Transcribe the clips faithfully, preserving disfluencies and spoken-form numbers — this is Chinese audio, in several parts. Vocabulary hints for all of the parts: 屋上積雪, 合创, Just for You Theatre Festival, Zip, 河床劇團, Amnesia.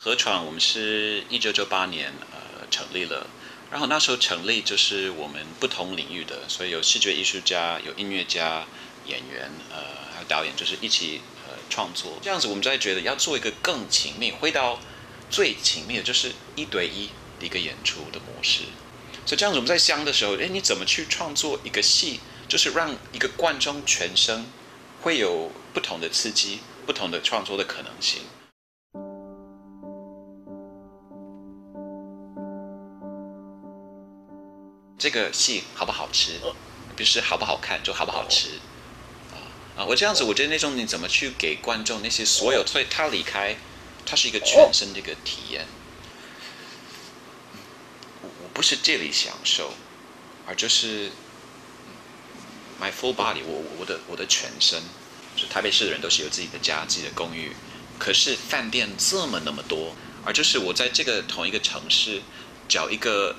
合创我们是一九九八年呃成立了，然后那时候成立就是我们不同领域的，所以有视觉艺术家、有音乐家、演员呃还有导演，就是一起呃创作。这样子我们才觉得要做一个更紧密，回到最紧密的就是一对一的一个演出的模式。所以这样子我们在想的时候，哎，你怎么去创作一个戏，就是让一个观众全身会有不同的刺激、不同的创作的可能性。这个戏好不好吃，不是好不好看，就好不好吃啊！我这样子，我觉得那种你怎么去给观众那些所有，所以他离开，它是一个全身的一个体验。我不是这里享受，而就是 my full body， 我我的我的全身。就是台北市的人都是有自己的家、自己的公寓，可是饭店这么那么多，而就是我在这个同一个城市找一个。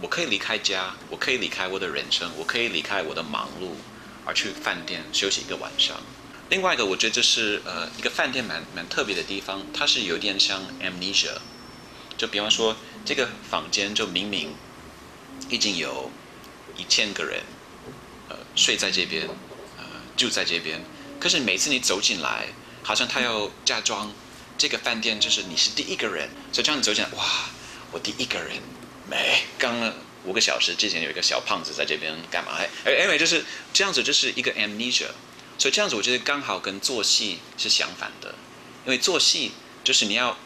我可以离开家，我可以离开我的人生，我可以离开我的忙碌，而去饭店休息一个晚上。另外一个，我觉得这是呃一个饭店蛮蛮特别的地方，它是有点像 amnesia， 就比方说这个房间就明明已经有一千个人呃睡在这边，呃住在这边，可是每次你走进来，好像他要假装这个饭店就是你是第一个人，所以这样你走进来，哇，我第一个人。没，刚五个小时之前有一个小胖子在这边干嘛？哎，因为就是这样子，就是一个 amnesia， 所以这样子我觉得刚好跟做戏是相反的，因为做戏就是你要，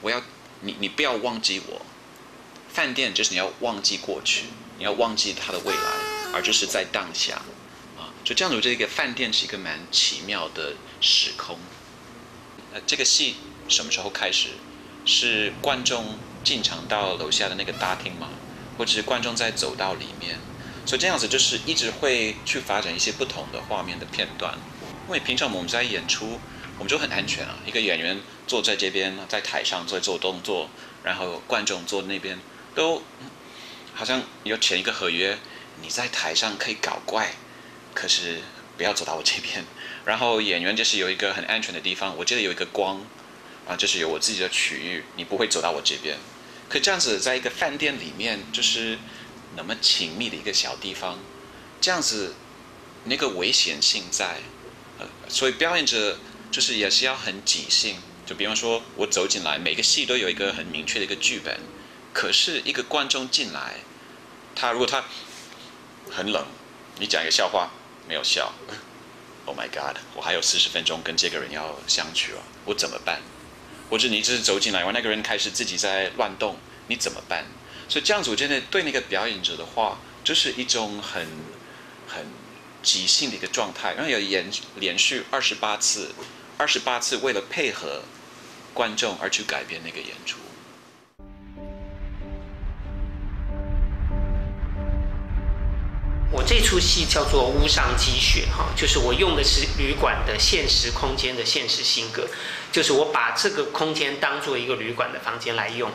我要你你不要忘记我，饭店就是你要忘记过去，你要忘记它的未来，而就是在当下啊，所以这样子我觉得一个饭店是一个蛮奇妙的时空。呃，这个戏什么时候开始？是观众进场到楼下的那个大厅吗？或者是观众在走到里面？所以这样子就是一直会去发展一些不同的画面的片段。因为平常我们在演出，我们就很安全啊，一个演员坐在这边，在台上在做动作，然后观众坐那边，都好像有签一个合约，你在台上可以搞怪，可是不要走到我这边。然后演员就是有一个很安全的地方，我记得有一个光。啊，就是有我自己的区域，你不会走到我这边。可这样子，在一个饭店里面，就是那么亲密的一个小地方，这样子那个危险性在，呃，所以表演者就是也是要很即兴。就比方说，我走进来，每个戏都有一个很明确的一个剧本。可是一个观众进来，他如果他很冷，你讲一个笑话没有笑 ，Oh my God， 我还有四十分钟跟这个人要相处啊，我怎么办？或者你就是走进来，然后那个人开始自己在乱动，你怎么办？所以这样子，我觉得对那个表演者的话，就是一种很很即兴的一个状态。然后有连连续二十八次，二十八次为了配合观众而去改变那个演出。我这出戏叫做《屋上积雪》哈，就是我用的是旅馆的现实空间的现实性格，就是我把这个空间当做一个旅馆的房间来用，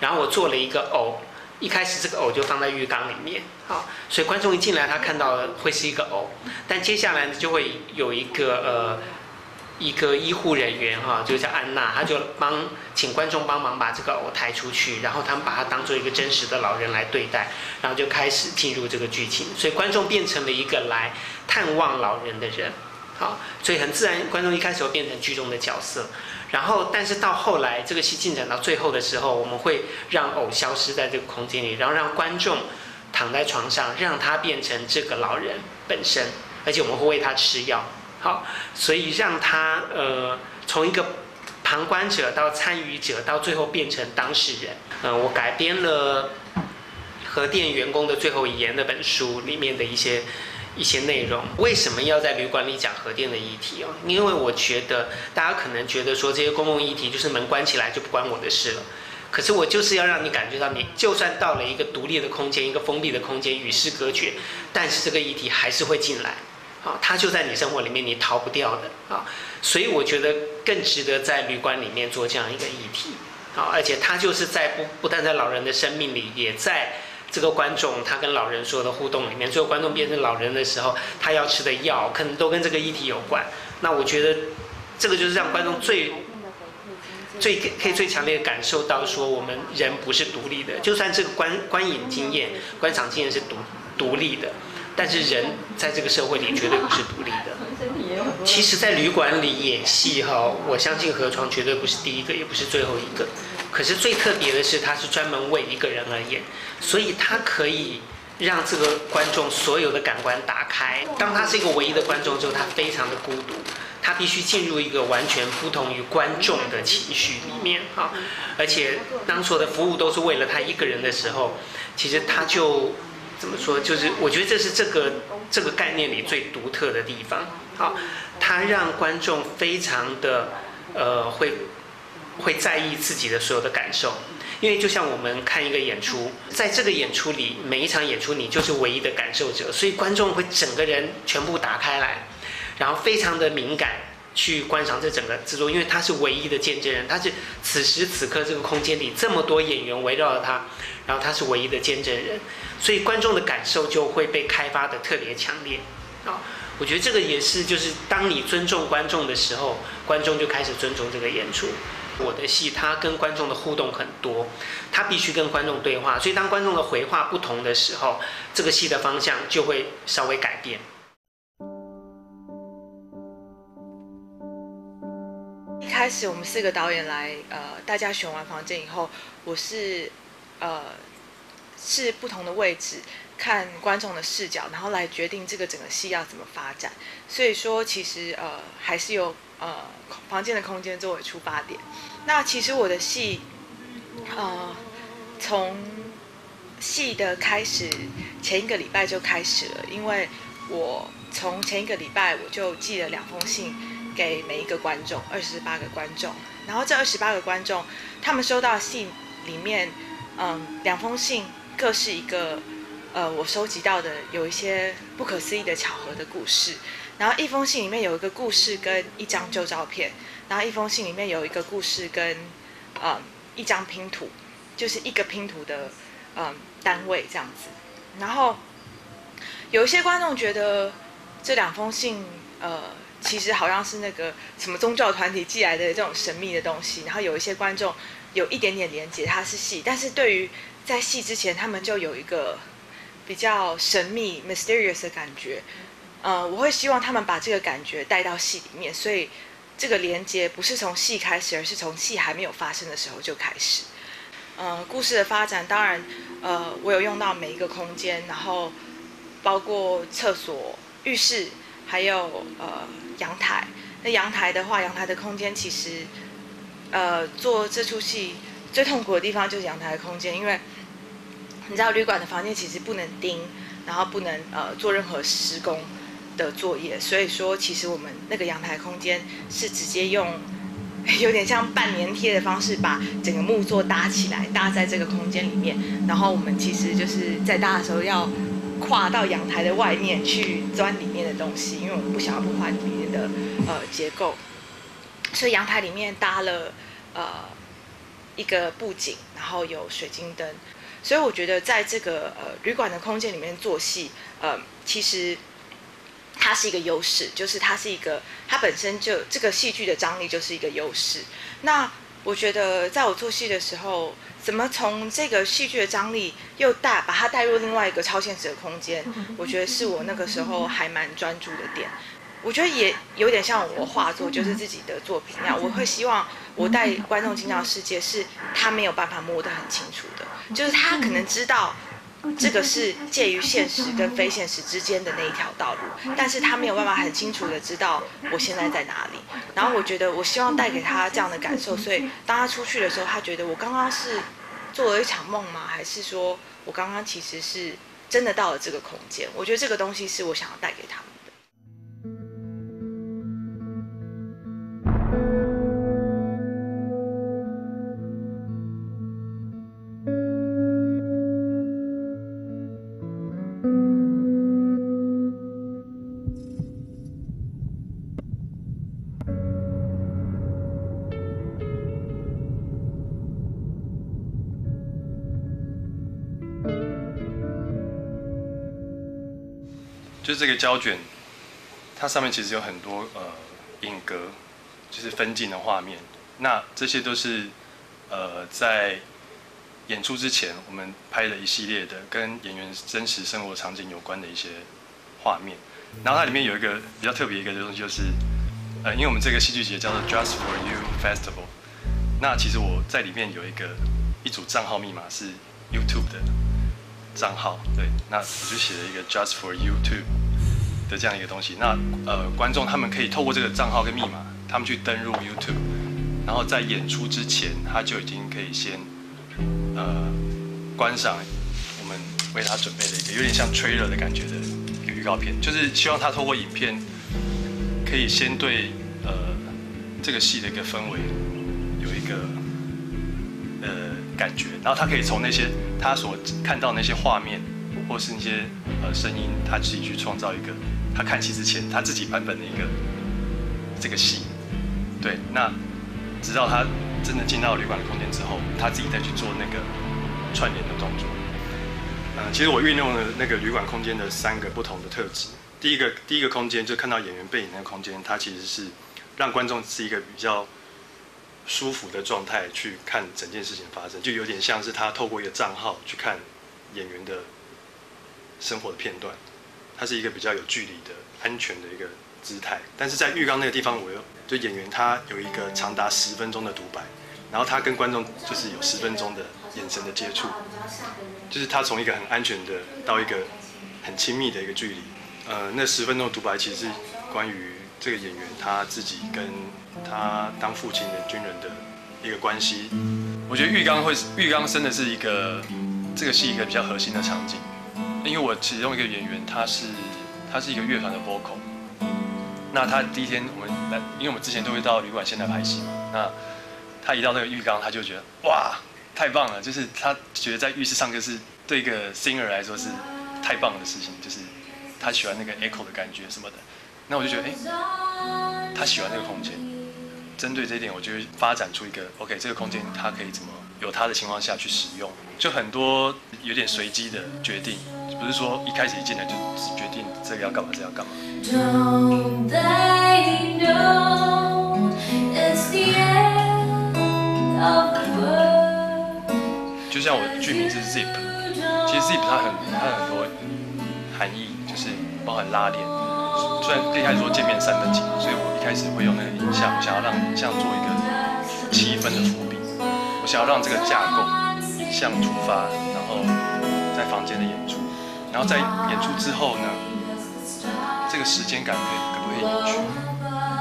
然后我做了一个偶，一开始这个偶就放在浴缸里面，好，所以观众一进来他看到的会是一个偶，但接下来就会有一个呃一个医护人员哈，就叫安娜，她就帮请观众帮忙把这个偶抬出去，然后他们把它当做一个真实的老人来对待，然后就开始进入这个剧情，所以观众变成了一个来探望老人的人，好，所以很自然，观众一开始会变成剧中的角色，然后但是到后来这个戏进展到最后的时候，我们会让偶消失在这个空间里，然后让观众躺在床上，让他变成这个老人本身，而且我们会喂他吃药。好，所以让他呃从一个旁观者到参与者，到最后变成当事人。呃，我改编了《核电员工的最后遗言》那本书里面的一些一些内容。为什么要在旅馆里讲核电的议题哦？因为我觉得大家可能觉得说这些公共议题就是门关起来就不关我的事了。可是我就是要让你感觉到，你就算到了一个独立的空间，一个封闭的空间，与世隔绝，但是这个议题还是会进来。啊，它就在你生活里面，你逃不掉的啊，所以我觉得更值得在旅馆里面做这样一个议题啊，而且它就是在不不但在老人的生命里，也在这个观众他跟老人所有的互动里面，最后观众变成老人的时候，他要吃的药可能都跟这个议题有关。那我觉得这个就是让观众最最可以最强烈的感受到说，我们人不是独立的，就算这个观观影经验、观赏经验是独独立的，但是人在这个社会里绝对不是独立的。其实，在旅馆里演戏哈，我相信河床绝对不是第一个，也不是最后一个。可是最特别的是，他是专门为一个人而演，所以他可以让这个观众所有的感官打开。当他是一个唯一的观众之后，他非常的孤独。他必须进入一个完全不同于观众的情绪里面哈，而且当所有的服务都是为了他一个人的时候，其实他就怎么说，就是我觉得这是这个这个概念里最独特的地方哈，他让观众非常的呃会会在意自己的所有的感受，因为就像我们看一个演出，在这个演出里每一场演出你就是唯一的感受者，所以观众会整个人全部打开来。然后非常的敏感去观赏这整个制作，因为他是唯一的见证人，他是此时此刻这个空间里这么多演员围绕着他，然后他是唯一的见证人，所以观众的感受就会被开发的特别强烈啊！我觉得这个也是，就是当你尊重观众的时候，观众就开始尊重这个演出。我的戏它跟观众的互动很多，它必须跟观众对话，所以当观众的回话不同的时候，这个戏的方向就会稍微改变。一开始我们四个导演来，呃，大家选完房间以后，我是，呃，是不同的位置，看观众的视角，然后来决定这个整个戏要怎么发展。所以说，其实呃，还是有呃房间的空间作为出发点。那其实我的戏，呃，从戏的开始前一个礼拜就开始了，因为我从前一个礼拜我就寄了两封信。给每一个观众，二十八个观众，然后这二十八个观众，他们收到信里面，嗯，两封信各是一个，呃，我收集到的有一些不可思议的巧合的故事，然后一封信里面有一个故事跟一张旧照片，然后一封信里面有一个故事跟，嗯，一张拼图，就是一个拼图的，嗯，单位这样子，然后有一些观众觉得这两封信，呃。其实好像是那个什么宗教团体寄来的这种神秘的东西，然后有一些观众有一点点连接，它是戏，但是对于在戏之前，他们就有一个比较神秘 mysterious 的感觉，呃，我会希望他们把这个感觉带到戏里面，所以这个连接不是从戏开始，而是从戏还没有发生的时候就开始。呃，故事的发展，当然，呃，我有用到每一个空间，然后包括厕所、浴室。还有呃阳台，那阳台的话，阳台的空间其实，呃，做这出戏最痛苦的地方就是阳台的空间，因为你知道旅馆的房间其实不能钉，然后不能呃做任何施工的作业，所以说其实我们那个阳台空间是直接用有点像半粘贴的方式把整个木作搭起来，搭在这个空间里面，然后我们其实就是在搭的时候要。跨到阳台的外面去钻里面的东西，因为我们不想要破坏里面的呃结构，所以阳台里面搭了呃一个布景，然后有水晶灯，所以我觉得在这个呃旅馆的空间里面做戏，呃其实它是一个优势，就是它是一个它本身就这个戏剧的张力就是一个优势。那我觉得在我做戏的时候。怎么从这个戏剧的张力又带把它带入另外一个超现实的空间？我觉得是我那个时候还蛮专注的点。我觉得也有点像我画作，就是自己的作品那样。我会希望我带观众进到世界，是他没有办法摸得很清楚的，就是他可能知道这个是介于现实跟非现实之间的那一条道路，但是他没有办法很清楚的知道我现在在哪里。然后我觉得我希望带给他这样的感受，所以当他出去的时候，他觉得我刚刚是。做了一场梦吗？还是说我刚刚其实是真的到了这个空间？我觉得这个东西是我想要带给他们的。就是这个胶卷，它上面其实有很多呃影格，就是分镜的画面。那这些都是呃在演出之前我们拍了一系列的跟演员真实生活场景有关的一些画面。然后它里面有一个比较特别一个东西，就是呃，因为我们这个戏剧节叫做 Just for You Festival， 那其实我在里面有一个一组账号密码是 YouTube 的账号，对，那我就写了一个 Just for YouTube 的这样一个东西。那呃，观众他们可以透过这个账号跟密码，他们去登入 YouTube， 然后在演出之前，他就已经可以先呃观赏我们为他准备的一个有点像 trailer 的感觉的一个预告片，就是希望他透过影片。可以先对呃这个戏的一个氛围有一个呃感觉，然后他可以从那些他所看到的那些画面，或是那些呃声音，他自己去创造一个他看戏之前他自己版本的一个这个戏。对，那直到他真的进到旅馆的空间之后，他自己再去做那个串联的动作。嗯、呃，其实我运用了那个旅馆空间的三个不同的特质。第一个第一个空间就看到演员背影那个空间，它其实是让观众是一个比较舒服的状态去看整件事情发生，就有点像是他透过一个账号去看演员的生活的片段，它是一个比较有距离的、安全的一个姿态。但是在浴缸那个地方，我又就演员他有一个长达十分钟的独白，然后他跟观众就是有十分钟的眼神的接触，就是他从一个很安全的到一个很亲密的一个距离。呃，那十分钟的独白其实是关于这个演员他自己跟他当父亲的军人的一个关系。我觉得浴缸会，浴缸真的是一个这个戏一个比较核心的场景，因为我其中一个演员他是他是一个乐团的 vocal， 那他第一天我们来，因为我们之前都会到旅馆现代拍戏嘛，那他一到那个浴缸他就觉得哇太棒了，就是他觉得在浴室唱歌是对一个 singer 来说是太棒的事情，就是。他喜欢那个 echo 的感觉什么的，那我就觉得，哎、欸，他喜欢这个空间。针对这一点，我就会发展出一个 ，OK， 这个空间他可以怎么有他的情况下去使用，就很多有点随机的决定，不是说一开始一进来就只决定这个要干嘛，这个要干嘛。Don't they know it's the end of the world？ 就像我的剧名是 Zip， 其实 Zip 它很它很多含义。就是包含拉链，虽然一开始说见面三分情，所以我一开始会用那个影像，我想要让影像做一个气氛的伏笔，我想要让这个架构像出发，然后在房间的演出，然后在演出之后呢，这个时间感可可不可以延续？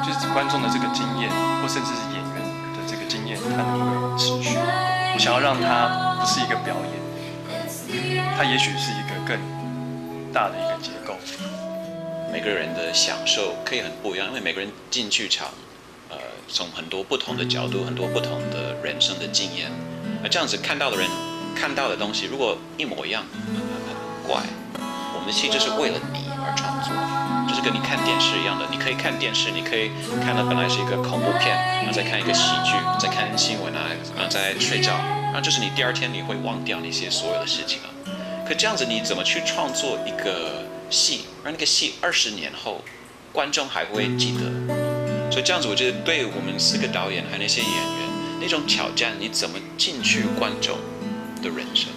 就是观众的这个经验，或甚至是演员的这个经验，它能不能持续？我想要让它不是一个表演，它也许是一个更。大的一个结构，每个人的享受可以很不一样，因为每个人进剧场，呃，从很多不同的角度，很多不同的人生的经验，而这样子看到的人看到的东西，如果一模一样，嗯、很怪。我们的戏就是为了你而创作，就是跟你看电视一样的，你可以看电视，你可以看到本来是一个恐怖片，然后再看一个喜剧，再看新闻啊，然后再睡觉，然后就是你第二天你会忘掉那些所有的事情啊。可这样子你怎么去创作一个戏，让那个戏二十年后观众还会记得？所以这样子我觉得对我们四个导演还有那些演员那种挑战，你怎么进去观众的人生？